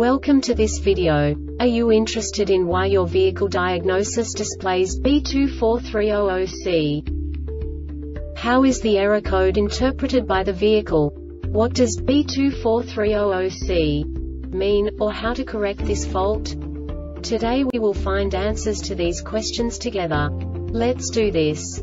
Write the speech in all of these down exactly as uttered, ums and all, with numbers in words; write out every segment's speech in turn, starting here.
Welcome to this video. Are you interested in why your vehicle diagnosis displays B two four three zero zero C? How is the error code interpreted by the vehicle? What does B two four three zero zero C mean, or how to correct this fault? Today we will find answers to these questions together. Let's do this.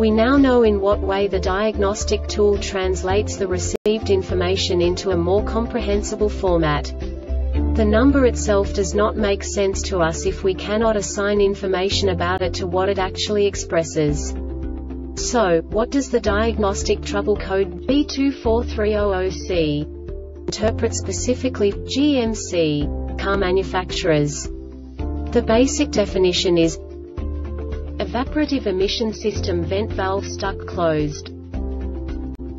We now know in what way the diagnostic tool translates the received information into a more comprehensible format. The number itself does not make sense to us if we cannot assign information about it to what it actually expresses. So, what does the diagnostic trouble code B two four three zero zero C interpret specifically for G M C car manufacturers? The basic definition is evaporative emission system vent valve stuck closed.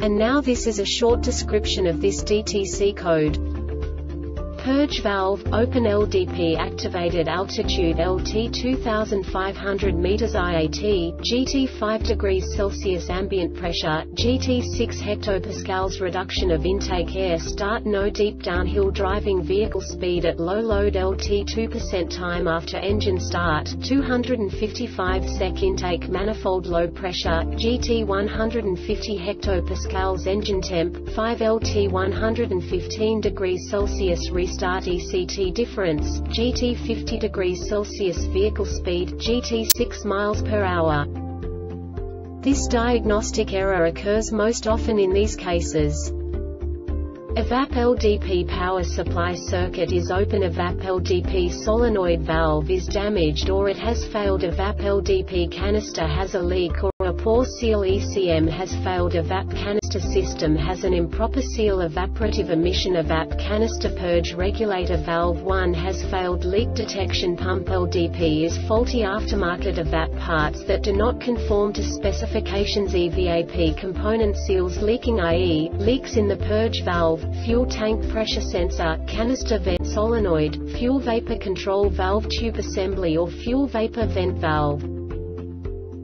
And now this is a short description of this D T C code. Purge valve, open L D P activated altitude L T two thousand five hundred meters I A T, G T five degrees Celsius ambient pressure, G T six hectopascals reduction of intake air start no deep downhill driving vehicle speed at low load L T two percent time after engine start, two hundred fifty-five seconds intake manifold low pressure, G T one hundred fifty hectopascals engine temp, five L T one hundred fifteen degrees Celsius restart E C T difference, G T fifty degrees Celsius vehicle speed, G T six miles per hour. This diagnostic error occurs most often in these cases. EVAP L D P power supply circuit is open. EVAP L D P solenoid valve is damaged or it has failed. EVAP L D P canister has a leak or a poor seal. E C M has failed. EVAP canister system has an improper seal. Evaporative emission. EVAP canister purge regulator valve one has failed. Leak detection pump L D P is faulty. Aftermarket EVAP parts that do not conform to specifications. E V A P component seals leaking, that is, leaks in the purge valve, fuel tank pressure sensor, canister vent solenoid, fuel vapor control valve tube assembly or fuel vapor vent valve.